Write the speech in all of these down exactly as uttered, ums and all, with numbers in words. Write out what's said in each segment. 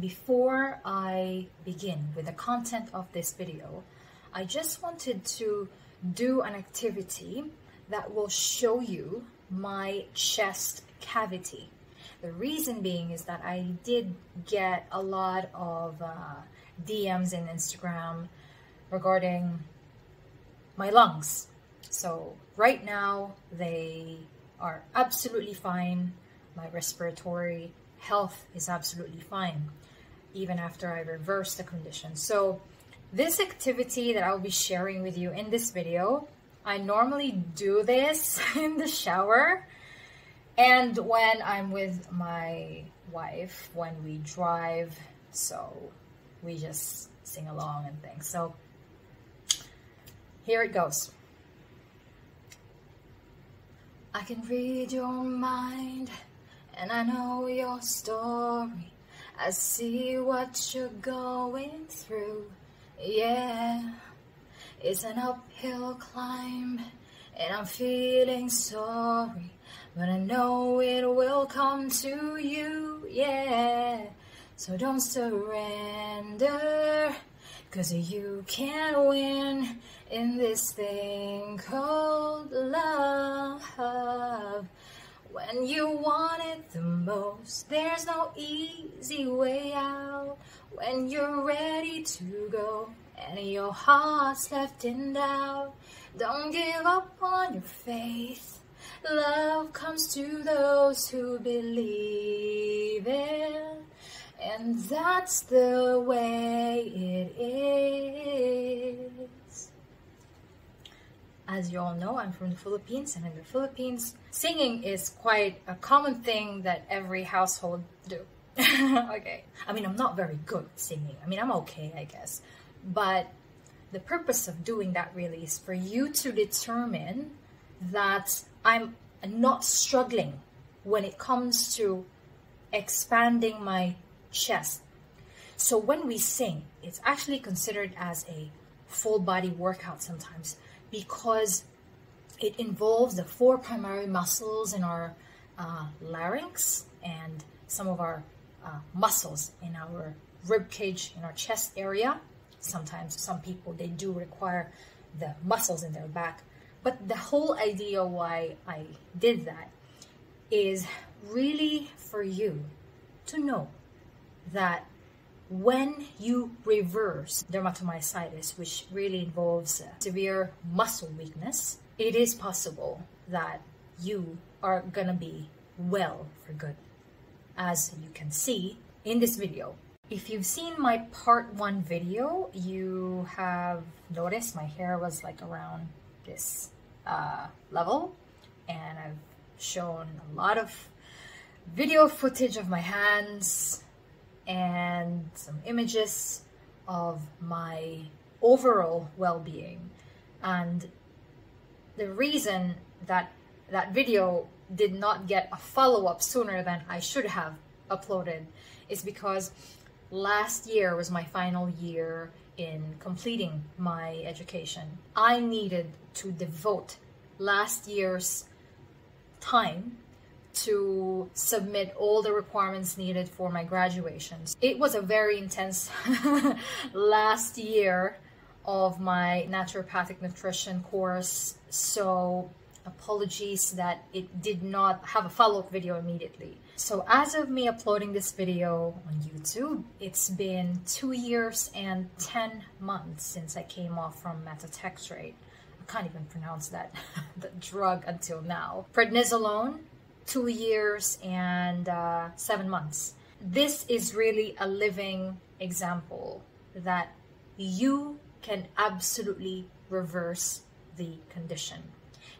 Before I begin with the content of this video, I just wanted to do an activity that will show you my chest cavity. The reason being is that I did get a lot of uh, D Ms in Instagram regarding my lungs. So right now they are absolutely fine. My respiratory health is absolutely fine, even after I reverse the condition. So this activity that I'll be sharing with you in this video, I normally do this in the shower and when I'm with my wife, when we drive, so we just sing along and things. So here it goes. I can read your mind and I know your story. I see what you're going through, yeah. It's an uphill climb, and I'm feeling sorry, but I know it will come to you, yeah. So don't surrender, 'cause you can win in this thing called love. When you want it the most, there's no easy way out. When you're ready to go and your heart's left in doubt, don't give up on your faith. Love comes to those who believe it, and that's the way it is. As you all know, I'm from the Philippines, and in the Philippines, singing is quite a common thing that every household do. Okay. I mean, I'm not very good at singing. I mean, I'm okay, I guess. But the purpose of doing that really is for you to determine that I'm not struggling when it comes to expanding my chest. So when we sing, it's actually considered as a full body workout sometimes, because it involves the four primary muscles in our uh, larynx and some of our uh, muscles in our rib cage, in our chest area. Sometimes some people, they do require the muscles in their back. But the whole idea why I did that is really for you to know that when you reverse dermatomyositis, which really involves severe muscle weakness, it is possible that you are gonna be well for good. As you can see in this video, if you've seen my part one video, you have noticed my hair was like around this uh, level, and I've shown a lot of video footage of my hands and some images of my overall well-being. And the reason that that video did not get a follow-up sooner than I should have uploaded is because last year was my final year in completing my education. I needed to devote last year's time to submit all the requirements needed for my graduations. It was a very intense last year of my naturopathic nutrition course, so apologies that it did not have a follow-up video immediately. So as of me uploading this video on YouTube, it's been two years and ten months since I came off from methotrexate. I can't even pronounce that that drug until now. Prednisolone, two years and uh, seven months. This is really a living example that you can absolutely reverse the condition.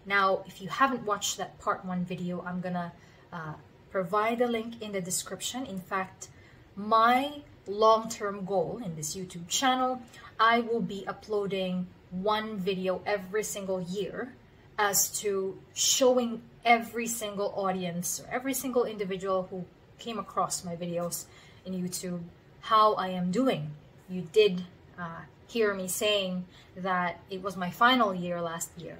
Now, if you haven't watched that part one video, I'm gonna uh, provide a link in the description. In fact, my long-term goal in this YouTube channel, I will be uploading one video every single year as to showing every single audience or every single individual who came across my videos in YouTube how I am doing. You did uh, hear me saying that it was my final year last year.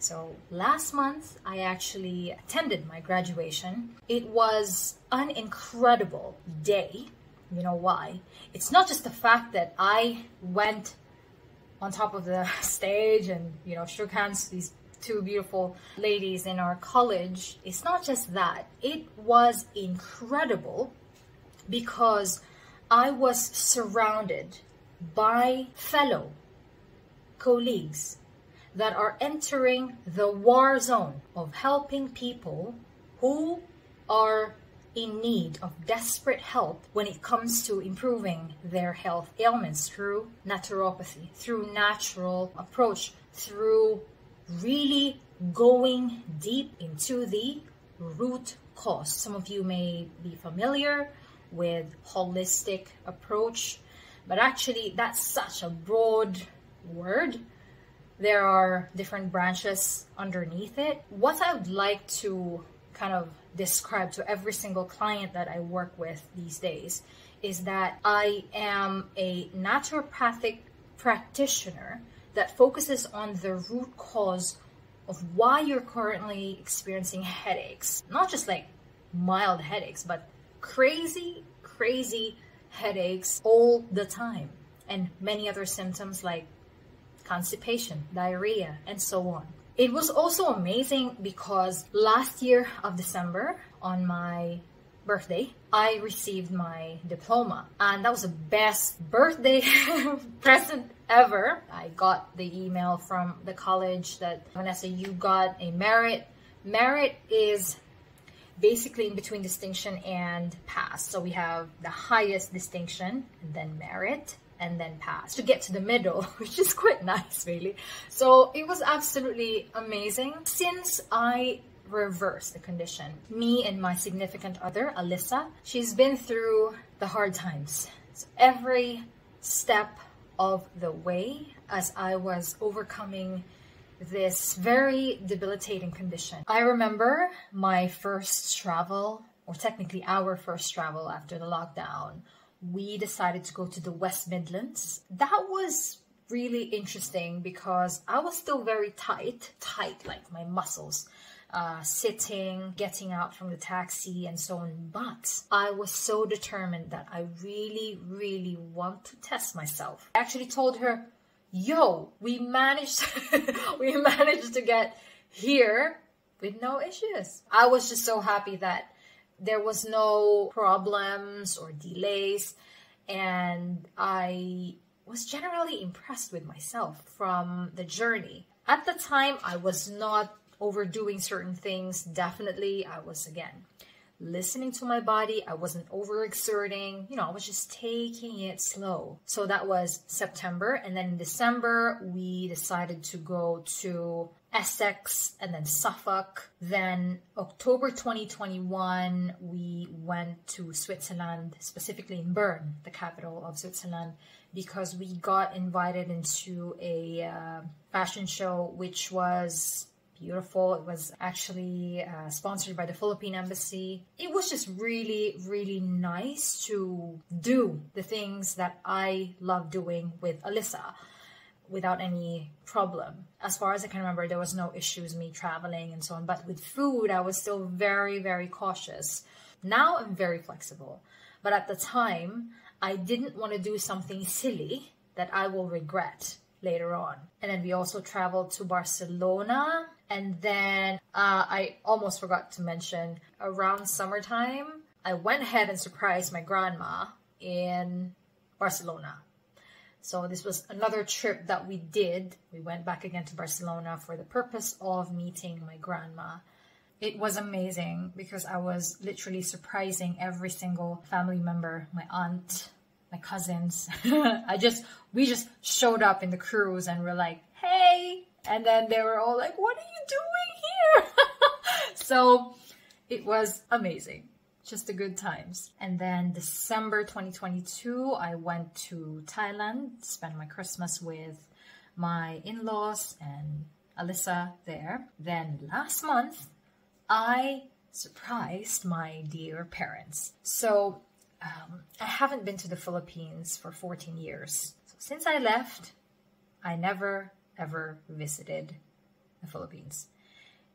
So last month, I actually attended my graduation. It was an incredible day You know why? It's not just the fact that I went on top of the stage and, you know, shook hands with these two beautiful ladies in our college. It's not just that. It was incredible because I was surrounded by fellow colleagues that are entering the war zone of helping people who are in need of desperate help when it comes to improving their health ailments through naturopathy, through natural approach, through really going deep into the root cause. Some of you may be familiar with holistic approach, but actually that's such a broad word. There are different branches underneath it. What I would like to kind of describe to every single client that I work with these days is that I am a naturopathic practitioner that focuses on the root cause of why you're currently experiencing headaches. Not just like mild headaches, but crazy, crazy headaches all the time, and many other symptoms like constipation, diarrhea, and so on. It was also amazing because last year of December, on my birthday, I received my diploma, and that was the best birthday present ever. I got the email from the college that, Vanessa, you got a merit. Merit is basically in between distinction and pass. So we have the highest distinction, and then merit, and then pass to get to the middle, which is quite nice, really. So it was absolutely amazing. Since I reversed the condition, me and my significant other, Alyssa, she's been through the hard times. So every step of the way, as I was overcoming this very debilitating condition. I remember my first travel, or technically our first travel after the lockdown, we decided to go to the West Midlands. That was really interesting because I was still very tight, tight like my muscles, uh, sitting, getting out from the taxi and so on. But I was so determined that I really, really want to test myself. I actually told her, yo, we managed, we managed to get here with no issues. I was just so happy that there was no problems or delays, and I was generally impressed with myself from the journey. At the time, I was not overdoing certain things. Definitely, I was, again, listening to my body. I wasn't overexerting. You know, I was just taking it slow. So that was September, and then in December, we decided to go to Essex and then Suffolk. Then October twenty twenty-one, we went to Switzerland, specifically in Bern, the capital of Switzerland, because we got invited into a uh, fashion show, which was beautiful. It was actually uh, sponsored by the Philippine Embassy. It was just really, really nice to do the things that I love doing with Alyssa without any problem. As far as I can remember, there was no issues me traveling and so on. But with food, I was still very, very cautious. Now I'm very flexible. But at the time, I didn't want to do something silly that I will regret later on. And then we also traveled to Barcelona. And then uh, I almost forgot to mention, around summertime, I went ahead and surprised my grandma in Barcelona. So this was another trip that we did. We went back again to Barcelona for the purpose of meeting my grandma. It was amazing because I was literally surprising every single family member, my aunt, my cousins. I just, we just showed up in the cruise and we're like, hey. And then they were all like, what are you doing here? So it was amazing. Just the good times. And then December twenty twenty-two, I went to Thailand, spent my Christmas with my in-laws and Alyssa there. Then last month, I surprised my dear parents. So um, I haven't been to the Philippines for fourteen years. So since I left, I never, ever visited the Philippines.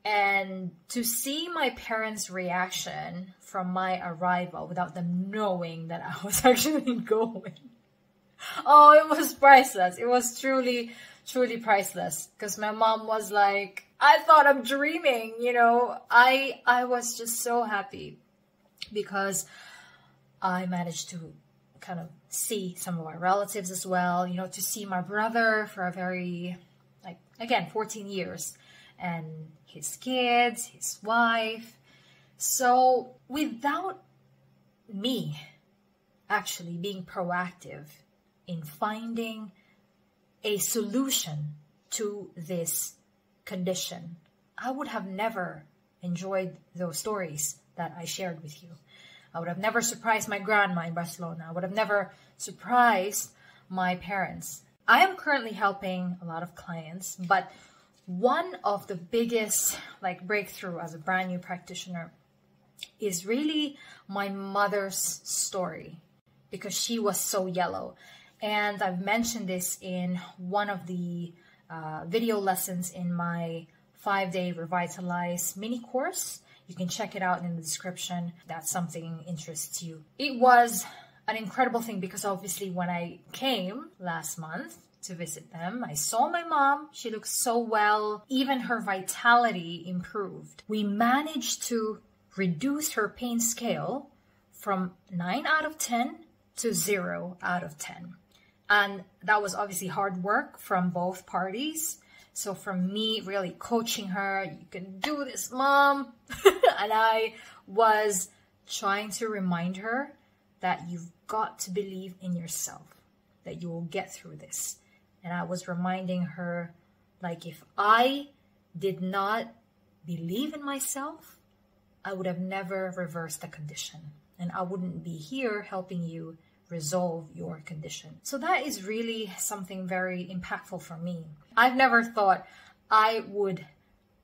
And to see my parents' reaction from my arrival without them knowing that I was actually going. Oh, it was priceless. It was truly, truly priceless. Because my mom was like, I thought I'm dreaming, you know. I, I was just so happy because I managed to kind of see some of my relatives as well, you know, to see my brother for a very, like, again, fourteen years. And his kids, his wife. So without me actually being proactive in finding a solution to this condition, I would have never enjoyed those stories that I shared with you. I would have never surprised my grandma in Barcelona. I would have never surprised my parents. I am currently helping a lot of clients, but one of the biggest like breakthrough as a brand new practitioner is really my mother's story, because she was so yellow. And I've mentioned this in one of the uh, video lessons in my five-day Revitalize mini course. You can check it out in the description if something interests you. It was an incredible thing because obviously when I came last month to visit them, I saw my mom. She looked so well. Even her vitality improved. We managed to reduce her pain scale from nine out of ten to zero out of ten. And that was obviously hard work from both parties. So from me really coaching her, you can do this, mom. And I was trying to remind her that you've got to believe in yourself, that you will get through this. And I was reminding her, like, if I did not believe in myself, I would have never reversed the condition. And I wouldn't be here helping you resolve your condition. So that is really something very impactful for me. I've never thought I would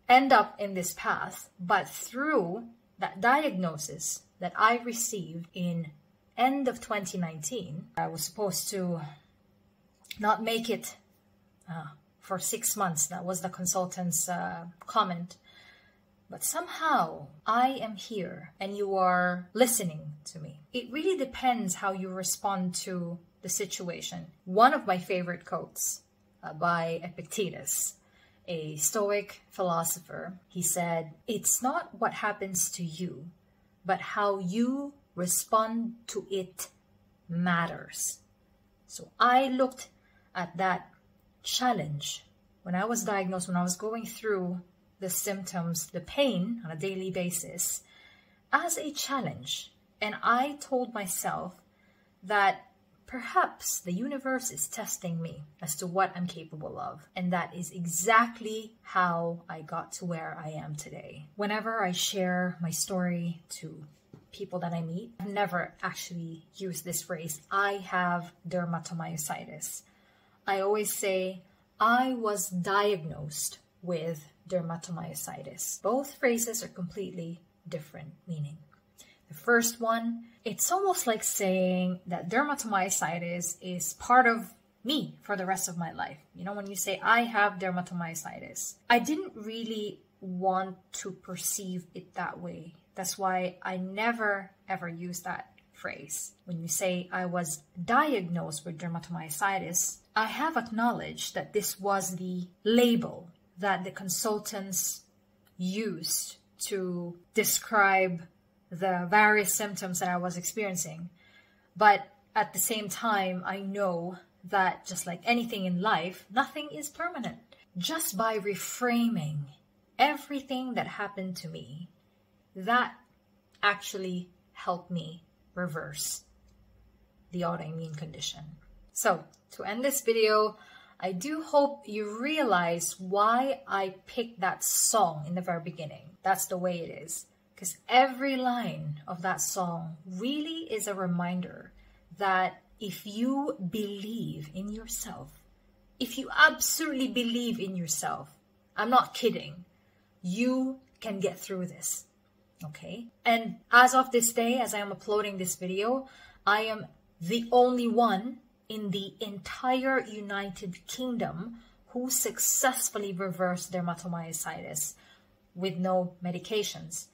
end up in this path, but through that diagnosis that I received in end of twenty nineteen, I was supposed to not make it uh, for six months. That was the consultant's uh, comment. But somehow I am here and you are listening to me. It really depends how you respond to the situation. One of my favorite quotes uh, by Epictetus, a Stoic philosopher, he said, "It's not what happens to you, but how you respond to it matters." So I looked at that challenge when I was diagnosed, when I was going through the symptoms, the pain on a daily basis, as a challenge. And I told myself that perhaps the universe is testing me as to what I'm capable of. And that is exactly how I got to where I am today. Whenever I share my story to people that I meet, I've never actually used this phrase, I have dermatomyositis. I always say, I was diagnosed with dermatomyositis. Both phrases are completely different meaning. The first one, it's almost like saying that dermatomyositis is part of me for the rest of my life. You know, when you say, I have dermatomyositis, I didn't really want to perceive it that way. That's why I never, ever use that phrase. When you say I was diagnosed with dermatomyositis, I have acknowledged that this was the label that the consultants used to describe the various symptoms that I was experiencing. But at the same time, I know that just like anything in life, nothing is permanent. Just by reframing everything that happened to me, that actually helped me reverse the autoimmune condition. So to end this video, I do hope you realize why I picked that song in the very beginning. That's the way it is. Because every line of that song really is a reminder that if you believe in yourself, if you absolutely believe in yourself, I'm not kidding, you can get through this. Okay, and as of this day, as I am uploading this video, I am the only one in the entire United Kingdom who successfully reversed dermatomyositis with no medications.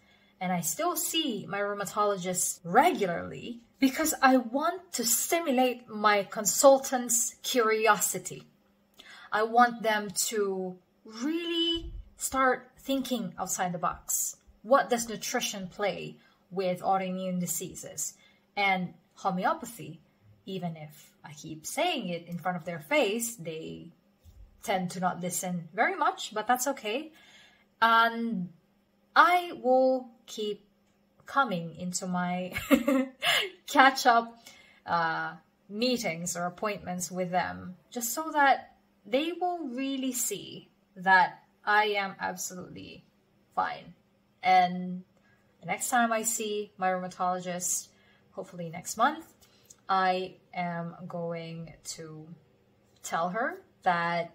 And I still see my rheumatologist regularly because I want to stimulate my consultants' curiosity. I want them to really start thinking outside the box. What does nutrition play with autoimmune diseases? And homeopathy, even if I keep saying it in front of their face, they tend to not listen very much, but that's okay. And I will keep coming into my catch-up uh, meetings or appointments with them, just so that they will really see that I am absolutely fine. And the next time I see my rheumatologist, hopefully next month, I am going to tell her that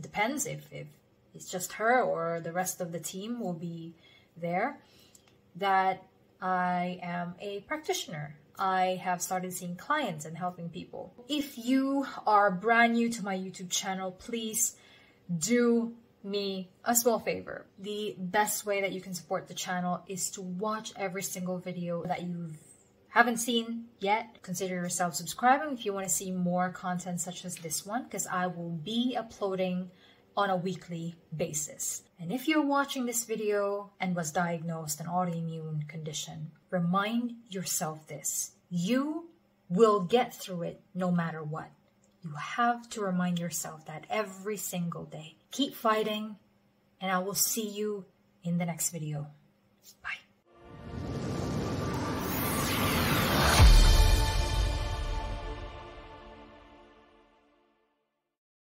depends if, if it's just her or the rest of the team will be there, that I am a practitioner. I have started seeing clients and helping people. If you are brand new to my YouTube channel, please do me a small favor. The best way that you can support the channel is to watch every single video that you haven't seen yet. Consider yourself subscribing if you want to see more content such as this one, because I will be uploading on a weekly basis. And if you're watching this video and was diagnosed an autoimmune condition, remind yourself this: you will get through it no matter what. You have to remind yourself that every single day. Keep fighting, and I will see you in the next video. Bye.